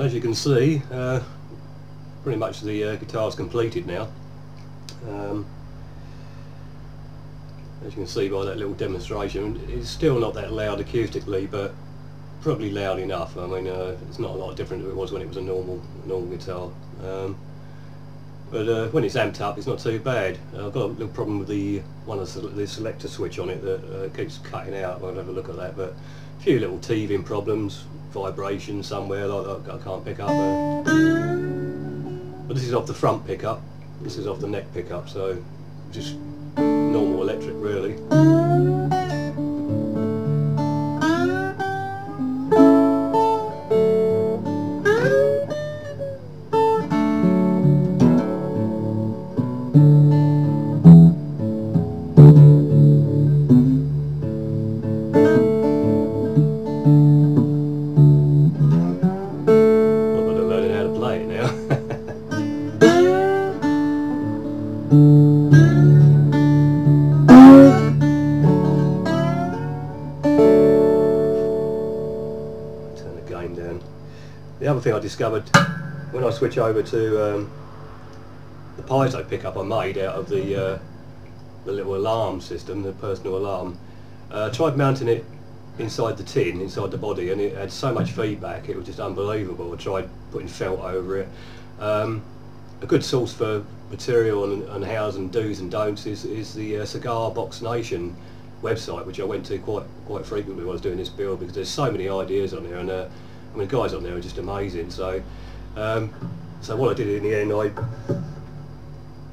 Well, as you can see, pretty much the guitar's completed now. As you can see by that little demonstration, it's still not that loud acoustically, but probably loud enough. I mean, it's not a lot different than it was when it was a normal guitar. But when it's amped up, it's not too bad. I've got a little problem with the selector switch on it that keeps cutting out. I'll have a look at that, but a few little teething problems, vibration somewhere like that I can't pick up. But this is off the front pickup, this is off the neck pickup, so just normal electric really. The other thing I discovered when I switch over to the piezo pickup I made out of the little alarm system, the personal alarm, I tried mounting it inside the tin, inside the body, and it had so much feedback, it was just unbelievable. I tried putting felt over it. A good source for material and hows and do's and don'ts is the Cigar Box Nation website, which I went to quite frequently when I was doing this build, because there's so many ideas on there, and I mean, the guys on there are just amazing. So, so what I did in the end,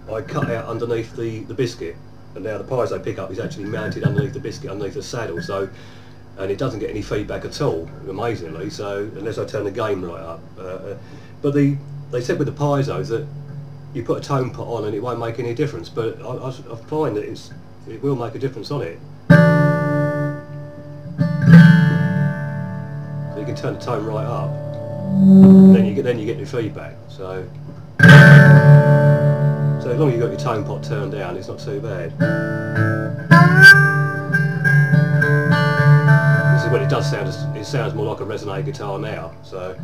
I cut out underneath the biscuit, and now the piezo pickup is actually mounted underneath the biscuit, underneath the saddle. So, and it doesn't get any feedback at all, amazingly. So, unless I turn the gain right up, but they said with the piezos that you put a tone pot on and it won't make any difference. But I find that it will make a difference on it. You can turn the tone right up, then you get your feedback. So as long as you've got your tone pot turned down, it's not too bad. This is when it does sound. It sounds more like a resonator guitar now. So.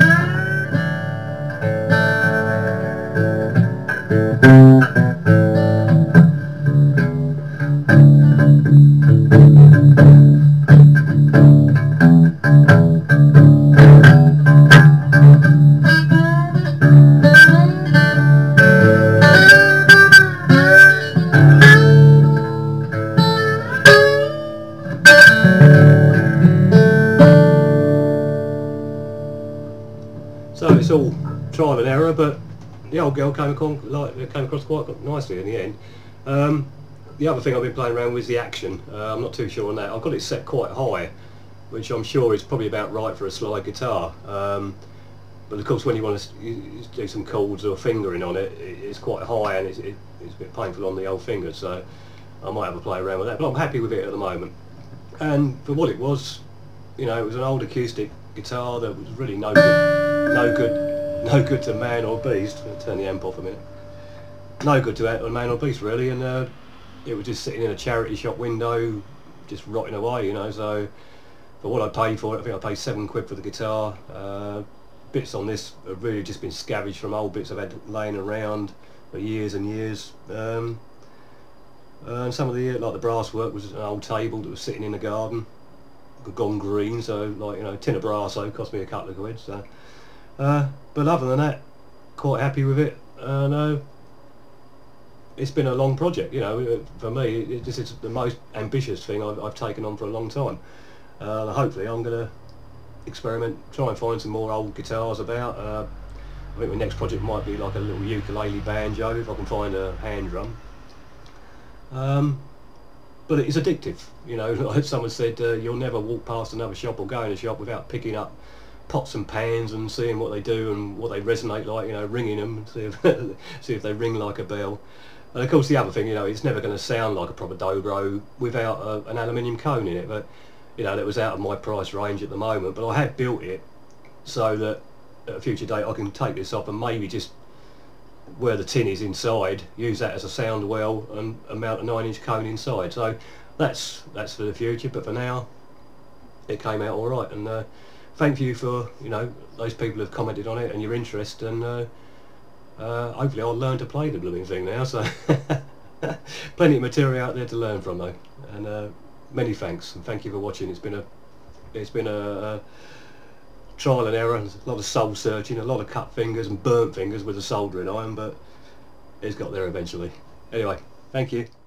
It's all trial and error, but the old girl came across quite nicely in the end. The other thing I've been playing around with is the action. I'm not too sure on that. I've got it set quite high, which I'm sure is probably about right for a slide guitar. But of course when you want to do some chords or fingering on it, it's quite high and it's a bit painful on the old finger, so I might have a play around with that. But I'm happy with it at the moment. And for what it was, you know, it was an old acoustic guitar that was really no good to man or beast. I'll turn the amp off a minute. No good to man or beast really, and it was just sitting in a charity shop window, just rotting away, you know. So for what I paid for it, I think I paid £7 for the guitar. Bits on this have really just been scavenged from old bits I've had laying around for years and years. And some of the like the brass work was an old table that was sitting in the garden, gone green. So like, you know, a tin of Brasso cost me a couple of quid. So. But other than that, quite happy with it. No, it's been a long project, you know. For me, this is the most ambitious thing I've taken on for a long time. Hopefully, I'm going to experiment, try and find some more old guitars about. I think my next project might be like a little ukulele banjo if I can find a hand drum. But it is addictive, you know. Like someone said, you'll never walk past another shop or go in a shop without picking up pots and pans and seeing what they do and what they resonate like, you know, ringing them, see if they ring like a bell. And of course the other thing, you know, it's never going to sound like a proper Dobro without an aluminium cone in it, but you know, that was out of my price range at the moment. But I had built it so that at a future date I can take this off and maybe just where the tin is inside, use that as a sound well and mount a 9-inch cone inside. So that's for the future, but for now it came out alright. And thank you for, you know, those people who've commented on it and your interest, and hopefully I'll learn to play the blooming thing now, so plenty of material out there to learn from though. And many thanks, and thank you for watching. It's been a trial and error, and a lot of soul searching, a lot of cut fingers and burnt fingers with a soldering iron, but it's got there eventually. Anyway, thank you.